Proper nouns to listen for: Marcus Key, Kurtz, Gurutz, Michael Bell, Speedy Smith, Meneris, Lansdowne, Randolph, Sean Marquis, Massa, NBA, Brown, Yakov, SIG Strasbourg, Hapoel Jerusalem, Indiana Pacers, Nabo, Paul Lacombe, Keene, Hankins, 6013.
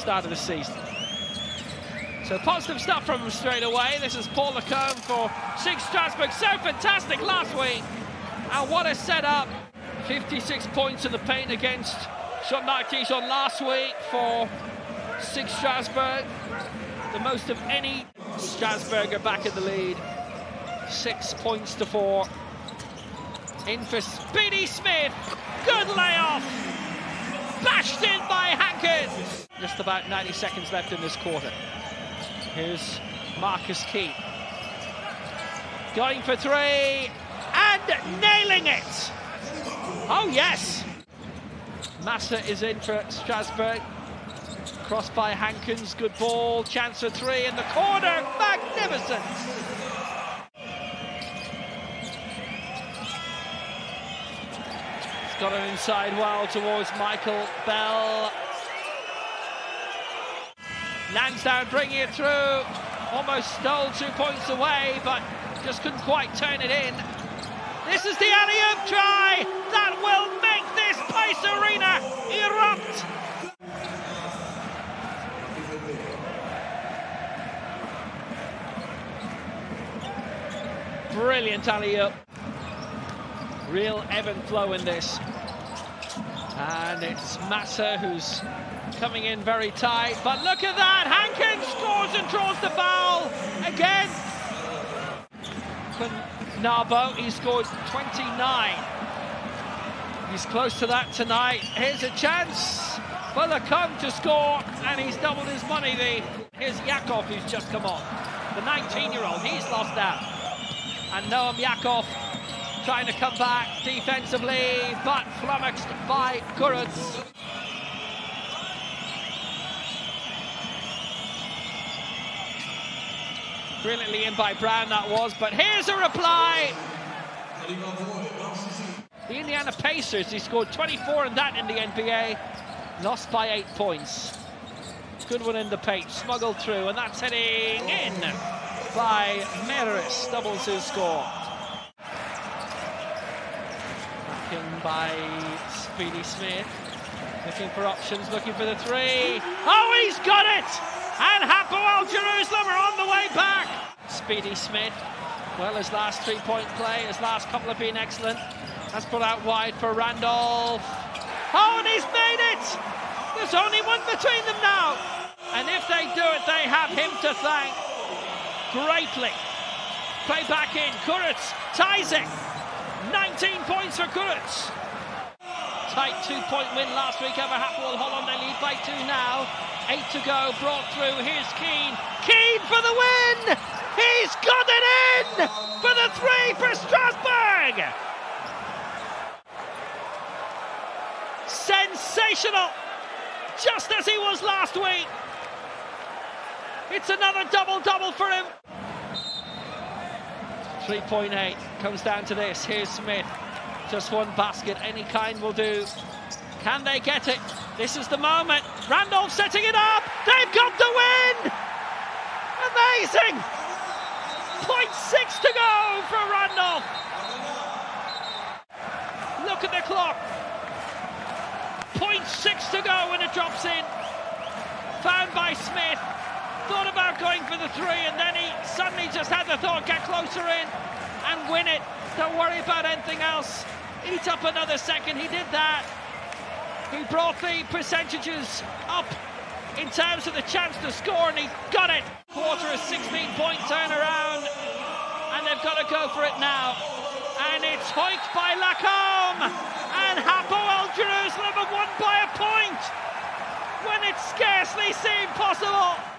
start of the season. So positive stuff from him straight away. This is Paul Lacombe for SIG Strasbourg. So fantastic last week. And what a setup. 56 points in the paint against Sean Marquis on last week for SIG Strasbourg. The most of any. Strasbourg are back in the lead. 6 points to 4. In for Speedy Smith. Good layoff. Bashed in by Hankins. Just about 90 seconds left in this quarter. Here's Marcus Key. Going for three. And nailing it. Oh, yes. Massa is in for Strasbourg. Crossed by Hankins. Good ball. Chance for three in the corner. Magnificent. He's got an inside well towards Michael Bell. Lansdowne bringing it through. Almost stole 2 points away, but just couldn't quite turn it in. This is the alley-oop try that will make this Pace Arena erupt. Brilliant alley-oop. Real ebb and flow in this. And it's Massa who's coming in very tight, but look at that. Hankins scores and draws the foul again. Nabo, he scored 29. He's close to that tonight. Here's a chance for Lacombe to score, and he's doubled his money. Here's Yakov, who's just come on. The 19-year-old, he's lost out. And Noam Yakov trying to come back defensively, but flummoxed by Gurutz. Brilliantly in by Brown, that was, but here's a reply. The Indiana Pacers, he scored 24 in that in the NBA, lost by 8 points. Good one in the paint, smuggled through, and that's heading in by Meneris, doubles his score. Back in by Speedy Smith, looking for options, looking for the three. Oh, he's got it! And Hapoel Jerusalem are on the way back. Speedy Smith, well, his last three-point play, his last couple have been excellent. That's put out wide for Randolph. Oh, and he's made it! There's only one between them now. And if they do it, they have him to thank greatly. Play back in, Kurtz ties it. 19 points for Kurtz. Tight 2-point win last week over Hapoel Holland. They lead by 2 now. 8 to go, brought through, here's Keene. Keene for the win! He's got it in! For the three for Strasbourg! Sensational! Just as he was last week. It's another double-double for him. 3.8 comes down to this. Here's Smith. Just one basket, any kind will do. Can they get it? This is the moment. Randolph setting it up. They've got the win! Amazing! 0.6 to go for Randolph. Look at the clock. 0.6 to go when it drops in. Found by Smith. Thought about going for the three, and then he suddenly just had the thought, get closer in and win it. Don't worry about anything else. Eat up another second. He did that. He brought the percentages up in terms of the chance to score, and he got it. Quarter, a 16-point turnaround, and they've got to go for it now. And it's hoiked by Lacombe, and Hapoel Jerusalem have won by a point when it scarcely seemed possible.